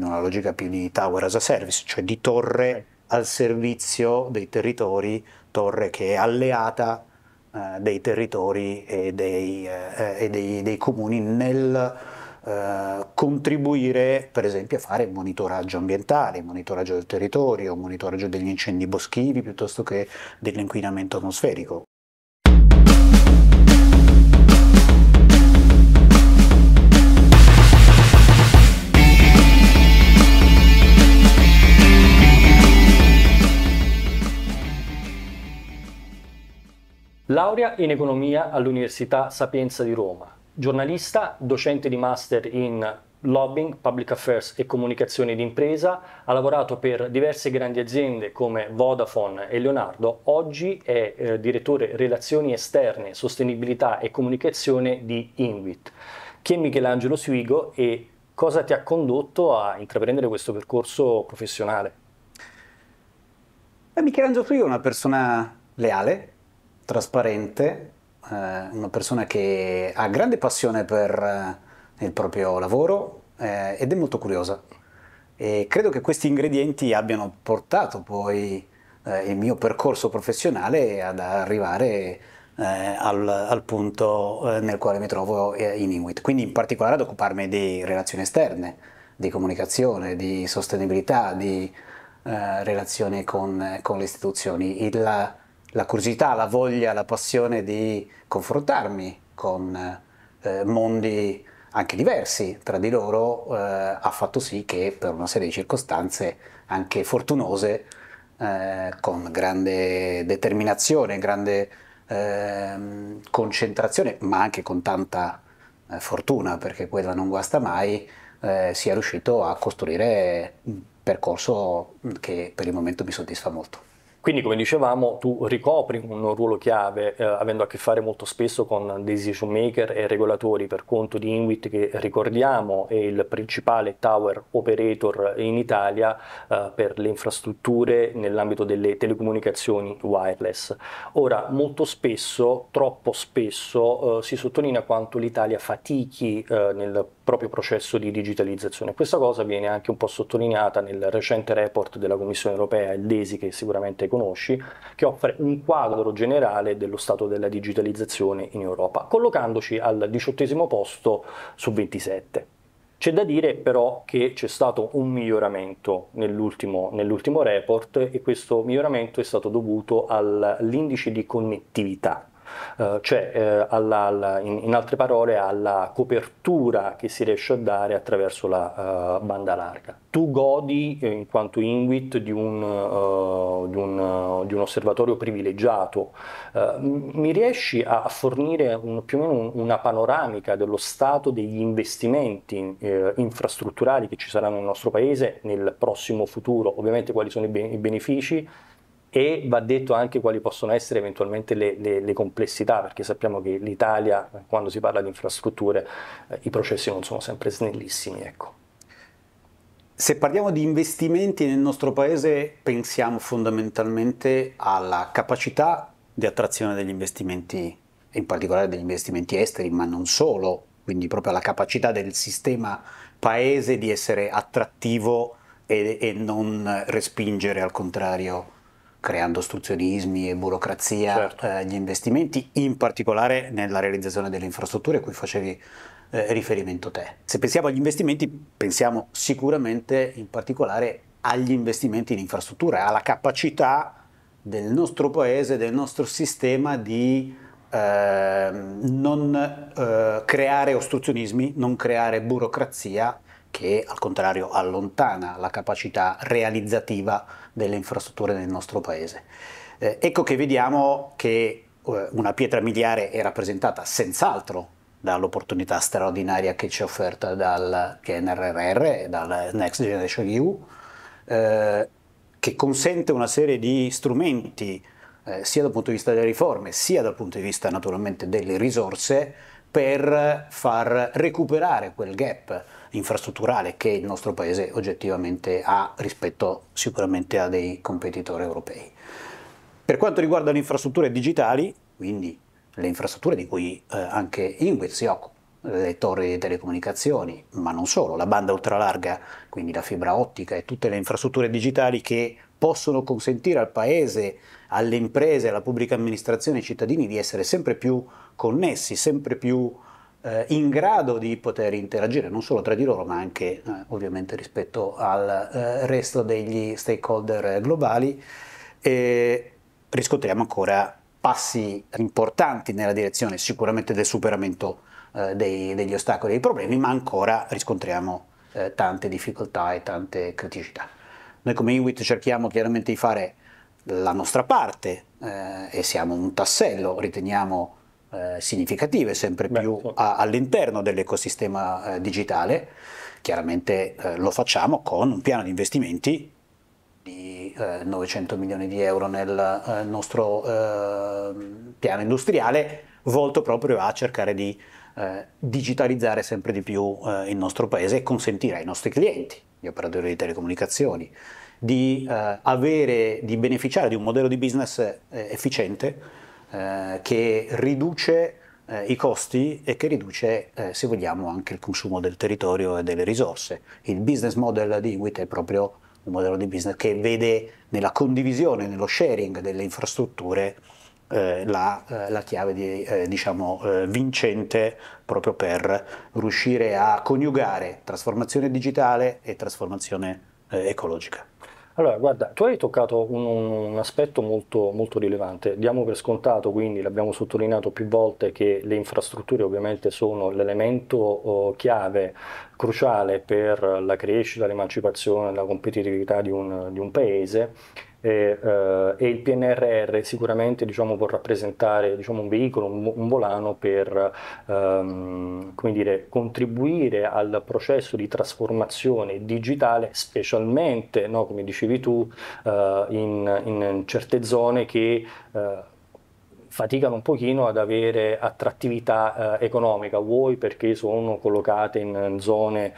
in una logica più di Tower as a Service, cioè di torre al servizio dei territori, torre che è alleata dei territori e dei comuni nel contribuire per esempio a fare monitoraggio ambientale, monitoraggio del territorio, monitoraggio degli incendi boschivi piuttosto che dell'inquinamento atmosferico. Laurea in economia all'Università Sapienza di Roma, giornalista, docente di master in lobbying, public affairs e comunicazione d'impresa, ha lavorato per diverse grandi aziende come Vodafone e Leonardo, oggi è direttore relazioni esterne, sostenibilità e comunicazione di INWIT. Chi è Michelangelo Suigo e cosa ti ha condotto a intraprendere questo percorso professionale? Michelangelo Suigo è una persona leale, trasparente, una persona che ha grande passione per il proprio lavoro ed è molto curiosa, e credo che questi ingredienti abbiano portato poi il mio percorso professionale ad arrivare al punto nel quale mi trovo in INWIT, quindi in particolare ad occuparmi di relazioni esterne, di comunicazione, di sostenibilità, di relazioni con le istituzioni. La curiosità, la voglia, la passione di confrontarmi con mondi anche diversi tra di loro ha fatto sì che per una serie di circostanze anche fortunose, con grande determinazione, grande concentrazione, ma anche con tanta fortuna, perché quella non guasta mai, sia riuscito a costruire un percorso che per il momento mi soddisfa molto. Quindi, come dicevamo, tu ricopri un ruolo chiave, avendo a che fare molto spesso con decision maker e regolatori per conto di INWIT, che ricordiamo è il principale tower operator in Italia per le infrastrutture nell'ambito delle telecomunicazioni wireless. Ora, molto spesso, troppo spesso, si sottolinea quanto l'Italia fatichi nel proprio processo di digitalizzazione. Questa cosa viene anche un po' sottolineata nel recente report della Commissione europea, il DESI, che sicuramente conosci, che offre un quadro generale dello stato della digitalizzazione in Europa, collocandoci al 18° posto su 27. C'è da dire però che c'è stato un miglioramento nell'ultimo report, e questo miglioramento è stato dovuto all'indice di connettività, cioè in altre parole alla copertura che si riesce a dare attraverso la banda larga. Tu godi in quanto INWIT di un osservatorio privilegiato. Mi riesci a fornire più o meno una panoramica dello stato degli investimenti infrastrutturali che ci saranno nel nostro paese nel prossimo futuro? Ovviamente quali sono i benefici, e va detto anche quali possono essere eventualmente le complessità, perché sappiamo che l'Italia, quando si parla di infrastrutture, i processi non sono sempre snellissimi. Ecco. Se parliamo di investimenti nel nostro paese, pensiamo fondamentalmente alla capacità di attrazione degli investimenti, in particolare degli investimenti esteri, ma non solo, quindi proprio alla capacità del sistema paese di essere attrattivo e non respingere al contrario, creando ostruzionismi e burocrazia. Certo. Gli investimenti, in particolare nella realizzazione delle infrastrutture a cui facevi riferimento te. Se pensiamo agli investimenti, pensiamo sicuramente in particolare agli investimenti in infrastrutture, alla capacità del nostro paese, del nostro sistema di non creare ostruzionismi, non creare burocrazia, che al contrario allontana la capacità realizzativa delle infrastrutture nel nostro paese. Ecco che vediamo che una pietra miliare è rappresentata senz'altro dall'opportunità straordinaria che ci è offerta dal PNRR e dal Next Generation EU, che consente una serie di strumenti sia dal punto di vista delle riforme sia dal punto di vista naturalmente delle risorse per far recuperare quel gap infrastrutturale che il nostro paese oggettivamente ha rispetto sicuramente a dei competitori europei. Per quanto riguarda le infrastrutture digitali, quindi le infrastrutture di cui anche INWIT si occupa, le torri di telecomunicazioni, ma non solo, la banda ultralarga, quindi la fibra ottica e tutte le infrastrutture digitali che possono consentire al paese, alle imprese, alla pubblica amministrazione, ai cittadini di essere sempre più connessi, sempre più in grado di poter interagire non solo tra di loro ma anche ovviamente rispetto al resto degli stakeholder globali. E riscontriamo ancora passi importanti nella direzione sicuramente del superamento degli ostacoli e dei problemi, ma ancora riscontriamo tante difficoltà e tante criticità. Noi come INWIT cerchiamo chiaramente di fare la nostra parte e siamo un tassello, riteniamo, significative sempre più all'interno dell'ecosistema digitale. Chiaramente lo facciamo con un piano di investimenti di 900 milioni di euro nel nostro piano industriale, volto proprio a cercare di digitalizzare sempre di più il nostro paese e consentire ai nostri clienti, gli operatori di telecomunicazioni, di beneficiare di un modello di business efficiente che riduce i costi e che riduce, se vogliamo, anche il consumo del territorio e delle risorse. Il business model di INWIT è proprio un modello di business che vede nella condivisione, nello sharing delle infrastrutture la chiave di, vincente, proprio per riuscire a coniugare trasformazione digitale e trasformazione ecologica. Allora, guarda, tu hai toccato un aspetto molto, molto rilevante. Diamo per scontato, quindi l'abbiamo sottolineato più volte, che le infrastrutture ovviamente sono l'elemento chiave, cruciale per la crescita, l'emancipazione, la competitività di un paese. E il PNRR sicuramente, diciamo, può rappresentare, diciamo, un veicolo, un volano per come dire, contribuire al processo di trasformazione digitale, specialmente, no, come dicevi tu, in certe zone che faticano un pochino ad avere attrattività economica, vuoi perché sono collocate in zone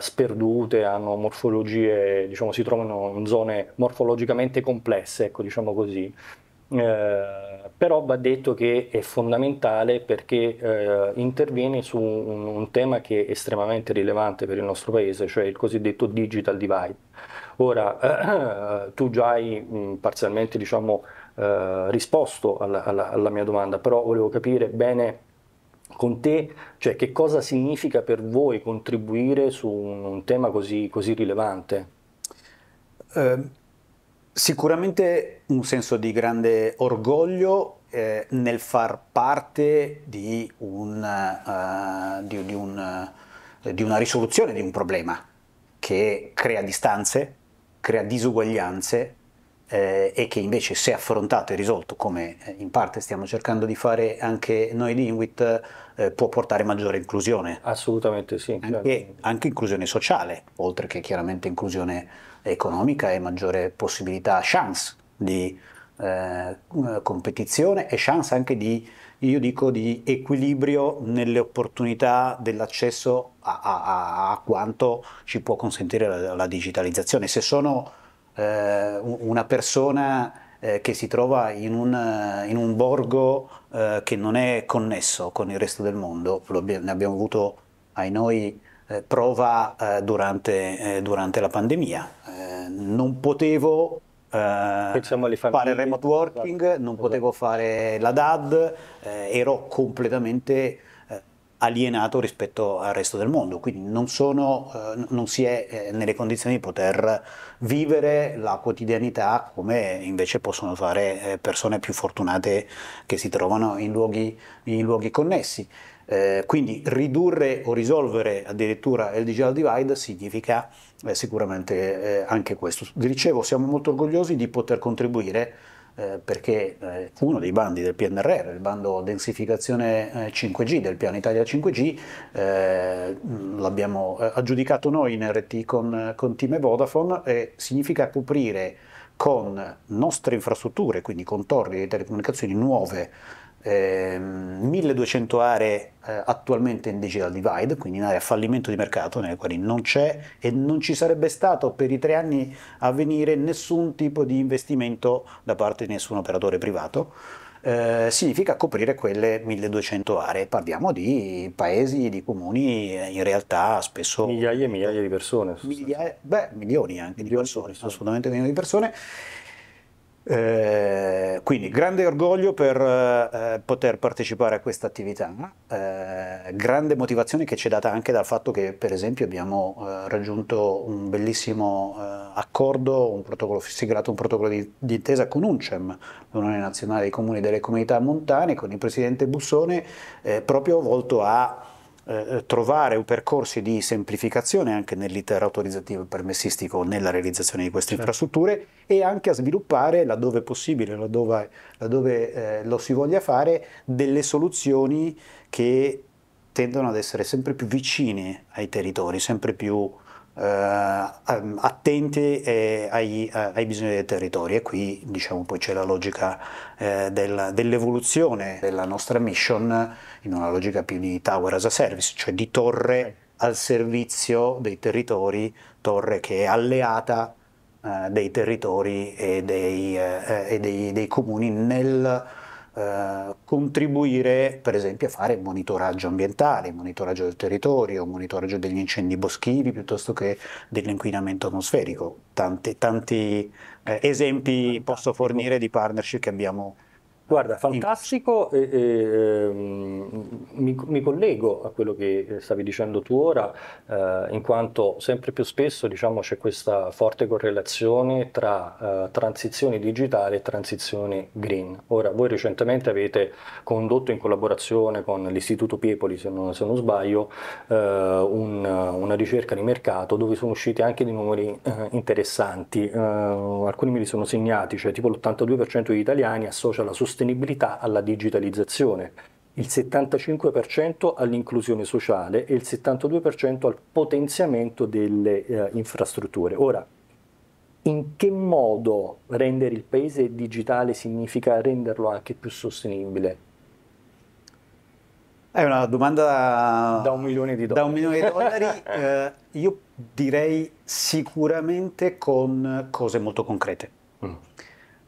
sperdute, hanno morfologie, diciamo, si trovano in zone morfologicamente complesse, ecco, diciamo così. Però va detto che è fondamentale perché interviene su un tema che è estremamente rilevante per il nostro paese, cioè il cosiddetto digital divide. Ora, tu già hai parzialmente, diciamo, risposto alla mia domanda, però volevo capire bene con te, cioè, che cosa significa per voi contribuire su un tema così rilevante? Sicuramente un senso di grande orgoglio nel far parte di una risoluzione di un problema che crea distanze, crea disuguaglianze, e che invece, se affrontato e risolto, come in parte stiamo cercando di fare anche noi di INWIT, può portare maggiore inclusione. Assolutamente sì. Anche inclusione sociale, oltre che chiaramente inclusione economica e maggiore possibilità, chance di competizione e chance anche di, io dico, di equilibrio nelle opportunità dell'accesso a quanto ci può consentire la digitalizzazione. Se sono una persona che si trova in un borgo che non è connesso con il resto del mondo, ne abbiamo avuto ai noi prova durante la pandemia. Non potevo fare remote working, non potevo fare la DAD, ero completamente alienato rispetto al resto del mondo, quindi non si è nelle condizioni di poter vivere la quotidianità come invece possono fare persone più fortunate che si trovano in luoghi connessi. Quindi ridurre o risolvere addirittura il digital divide significa sicuramente anche questo. Vi dicevo, siamo molto orgogliosi di poter contribuire perché uno dei bandi del PNRR, il bando densificazione 5G del piano Italia 5G, l'abbiamo aggiudicato noi in RT con Team e Vodafone, e significa coprire con nostre infrastrutture, quindi con torri di telecomunicazioni nuove, 1200 aree attualmente in digital divide, quindi in aree a fallimento di mercato, nelle quali non c'è e non ci sarebbe stato per i 3 anni a venire nessun tipo di investimento da parte di nessun operatore privato, significa coprire quelle 1200 aree. Parliamo di paesi, di comuni in realtà spesso… Migliaia e migliaia di persone. Milioni anche di persone, assolutamente milioni di persone. Quindi grande orgoglio per poter partecipare a questa attività, grande motivazione che ci è data anche dal fatto che per esempio abbiamo raggiunto un bellissimo accordo, siglato un protocollo di intesa con UNCEM, l'Unione Nazionale dei Comuni e delle Comunità Montane, con il presidente Bussone, proprio volto a trovare percorsi di semplificazione anche nell'iter autorizzativo e permessistico nella realizzazione di queste infrastrutture e anche a sviluppare, laddove possibile, laddove lo si voglia fare, delle soluzioni che tendono ad essere sempre più vicine ai territori, sempre più attenti ai bisogni dei territori, e qui diciamo poi c'è la logica dell'evoluzione della nostra mission in una logica più di Tower as a Service, cioè di torre al servizio dei territori, torre che è alleata dei territori e dei comuni nel contribuire per esempio a fare monitoraggio ambientale, monitoraggio del territorio, monitoraggio degli incendi boschivi piuttosto che dell'inquinamento atmosferico. Tanti esempi posso fornire di partnership che abbiamo. Guarda, fantastico, mi collego a quello che stavi dicendo tu ora, in quanto sempre più spesso diciamo, c'è questa forte correlazione tra transizione digitale e transizione green. Ora, voi recentemente avete condotto in collaborazione con l'Istituto Piepoli, se non sbaglio, una ricerca di mercato dove sono usciti anche dei numeri interessanti, alcuni me li sono segnati, cioè tipo l'82% degli italiani associa la sostenibilità alla digitalizzazione, il 75% all'inclusione sociale e il 72% al potenziamento delle infrastrutture. Ora, in che modo rendere il paese digitale significa renderlo anche più sostenibile? È una domanda da $1.000.000. Io direi sicuramente con cose molto concrete.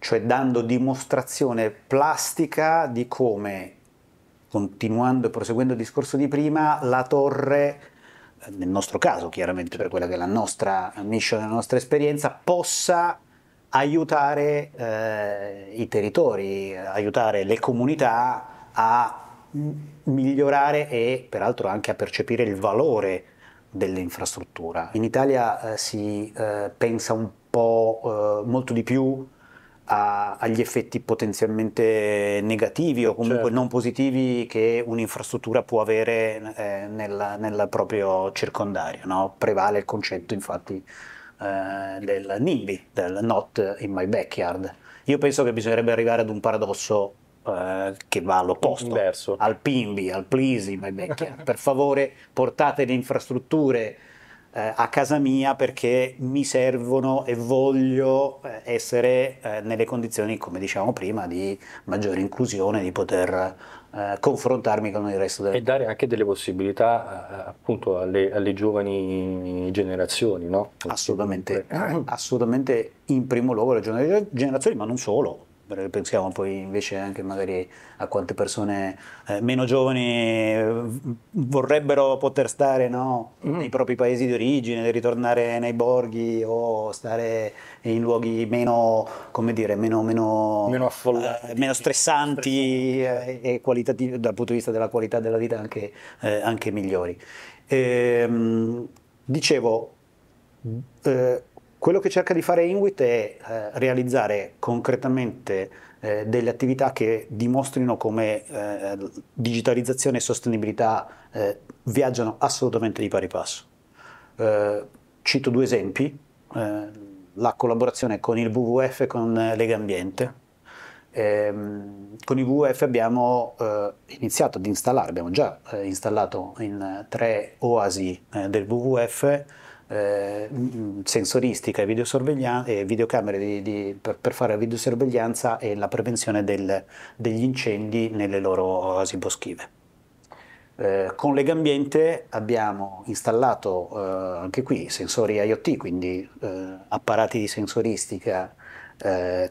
Cioè dando dimostrazione plastica di come, continuando e proseguendo il discorso di prima, la torre, nel nostro caso chiaramente per quella che è la nostra mission, la nostra esperienza, possa aiutare i territori, aiutare le comunità a migliorare e peraltro anche a percepire il valore dell'infrastruttura. In Italia si pensa un po' molto di più agli effetti potenzialmente negativi o comunque non positivi che un'infrastruttura può avere nel proprio circondario, no? Prevale il concetto infatti del NIMBY, del not in my backyard. Io penso che bisognerebbe arrivare ad un paradosso che va all'opposto, al PIMBY, al please in my backyard. Per favore portate le infrastrutture a casa mia perché mi servono e voglio essere nelle condizioni, come dicevamo prima, di maggiore inclusione, di poter confrontarmi con il resto del mondo. E dare anche delle possibilità appunto alle giovani generazioni, no? Assolutamente, assolutamente, in primo luogo alle giovani generazioni, ma non solo. Pensiamo poi invece anche magari a quante persone meno giovani vorrebbero poter stare, no, nei propri paesi di origine, ritornare nei borghi o stare in luoghi meno, come dire, meno affollati, meno stressanti e qualitativi, dal punto di vista della qualità della vita anche migliori. Dicevo, quello che cerca di fare INWIT è realizzare concretamente delle attività che dimostrino come digitalizzazione e sostenibilità viaggiano assolutamente di pari passo. Cito due esempi, la collaborazione con il WWF e con Legambiente. Con il WWF abbiamo iniziato ad installare, abbiamo già installato in 3 oasi del WWF sensoristica e videocamere per fare la videosorveglianza e la prevenzione degli incendi nelle loro oasi boschive. Con Legambiente abbiamo installato anche qui sensori IoT, quindi apparati di sensoristica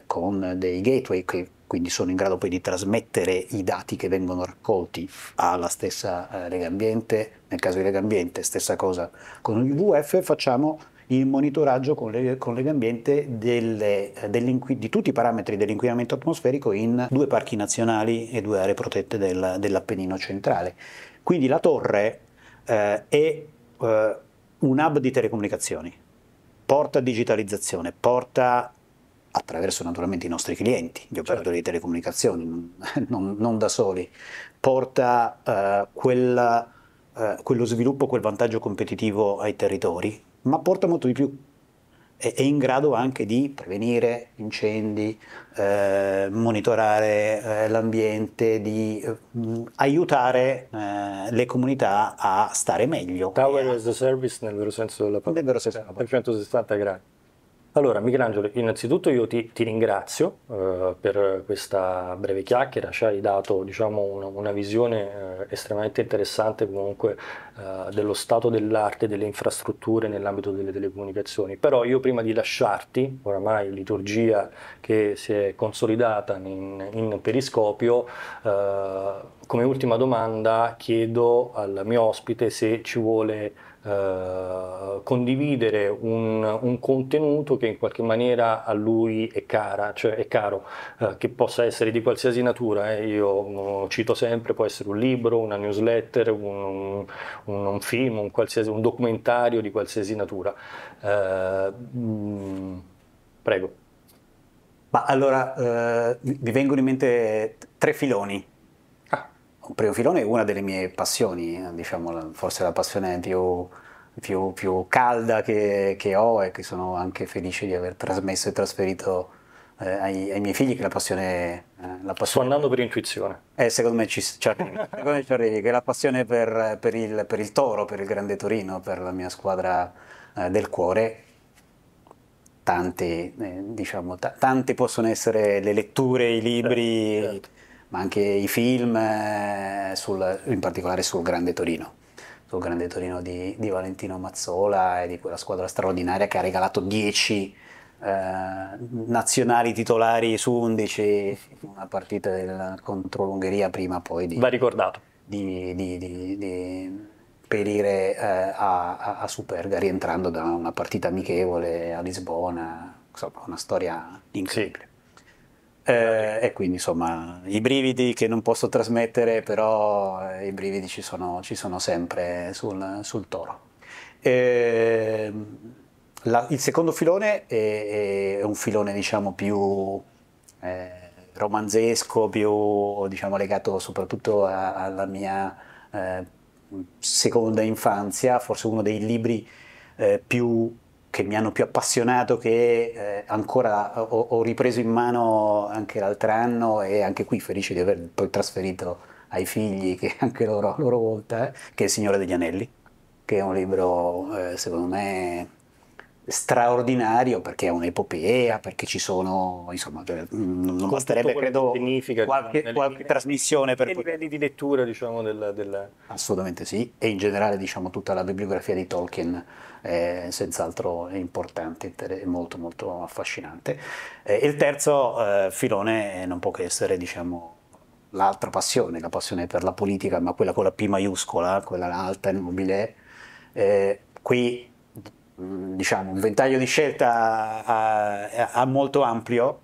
con dei gateway che quindi sono in grado poi di trasmettere i dati che vengono raccolti alla stessa Legambiente. Nel caso di Legambiente stessa cosa con il WWF, facciamo il monitoraggio con Legambiente di tutti i parametri dell'inquinamento atmosferico in 2 parchi nazionali e 2 aree protette dell'Appennino centrale. Quindi la torre è un hub di telecomunicazioni, porta digitalizzazione, porta attraverso naturalmente i nostri clienti, gli operatori di telecomunicazioni, non da soli, porta quello sviluppo, quel vantaggio competitivo ai territori, ma porta molto di più, è in grado anche di prevenire incendi, monitorare l'ambiente, di aiutare le comunità a stare meglio. Tower as a Service nel vero senso della parola. Nel vero senso della parola. A 360 gradi. Allora Michelangelo, innanzitutto io ti ringrazio per questa breve chiacchiera, ci hai dato diciamo, una visione estremamente interessante comunque dello stato dell'arte, delle infrastrutture nell'ambito delle telecomunicazioni, però io prima di lasciarti, oramai liturgia che si è consolidata in periscopio, come ultima domanda chiedo al mio ospite se ci vuole condividere un contenuto che in qualche maniera a lui è caro, che possa essere di qualsiasi natura, io cito sempre, può essere un libro, una newsletter, un film, un documentario di qualsiasi natura. Prego. Ma allora mi vengono in mente 3 filoni. Il primo filone è una delle mie passioni, diciamo, forse la passione più calda che ho e che sono anche felice di aver trasmesso e trasferito ai miei figli, che è la passione. Sto andando per intuizione. Secondo me ci arrivi, secondo me ci arrivi, che è la passione per il Toro, per il grande Torino, per la mia squadra del cuore. Tante possono essere le letture, i libri... Certo. Ma anche i film, in particolare sul Grande Torino di Valentino Mazzola e di quella squadra straordinaria che ha regalato 10 nazionali titolari su 11, una partita contro l'Ungheria prima poi di perire a Superga, rientrando da una partita amichevole a Lisbona, insomma una storia incredibile. Sì. E quindi insomma i brividi che non posso trasmettere, però i brividi ci sono sempre sul Toro. Il secondo filone è un filone diciamo più romanzesco, più diciamo, legato soprattutto alla mia seconda infanzia, forse uno dei libri che mi hanno più appassionato, che ancora ho ripreso in mano anche l'altro anno, e anche qui felice di aver poi trasferito ai figli, che anche loro a loro volta, che è Il Signore degli Anelli, che è un libro secondo me straordinario, perché è un'epopea, perché ci sono, insomma, non basterebbe credo qualche trasmissione per livelli di lettura, diciamo, assolutamente sì, e in generale diciamo tutta la bibliografia di Tolkien senz'altro importante, molto molto affascinante. Il terzo filone non può che essere diciamo l'altra passione, la passione per la politica, ma quella con la P maiuscola, quella alta e nobile. Qui diciamo un ventaglio di scelta molto ampio,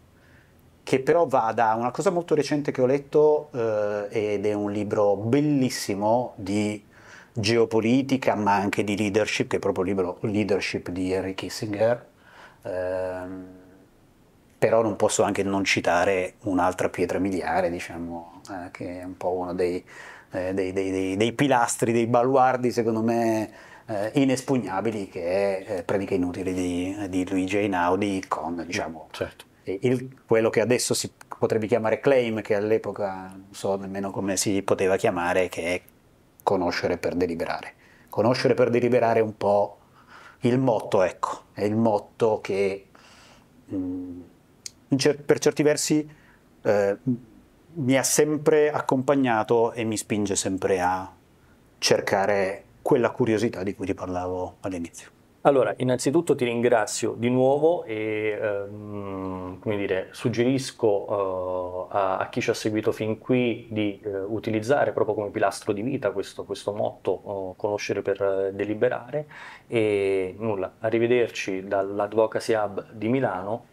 che però va da una cosa molto recente che ho letto ed è un libro bellissimo di geopolitica, ma anche di leadership, che è proprio il libro Leadership di Henry Kissinger, però non posso anche non citare un'altra pietra miliare, diciamo, che è un po' uno dei pilastri, dei baluardi secondo me inespugnabili, che è Prediche inutili di Luigi Einaudi, con diciamo, certo, quello che adesso si potrebbe chiamare claim, che all'epoca non so nemmeno come si poteva chiamare, che è conoscere per deliberare. Conoscere per deliberare è un po' il motto, ecco, è il motto che per certi versi mi ha sempre accompagnato e mi spinge sempre a cercare quella curiosità di cui ti parlavo all'inizio. Allora, innanzitutto ti ringrazio di nuovo e come dire, suggerisco a chi ci ha seguito fin qui di utilizzare proprio come pilastro di vita questo motto, conoscere per deliberare, e nulla, arrivederci dall'Advocacy Hub di Milano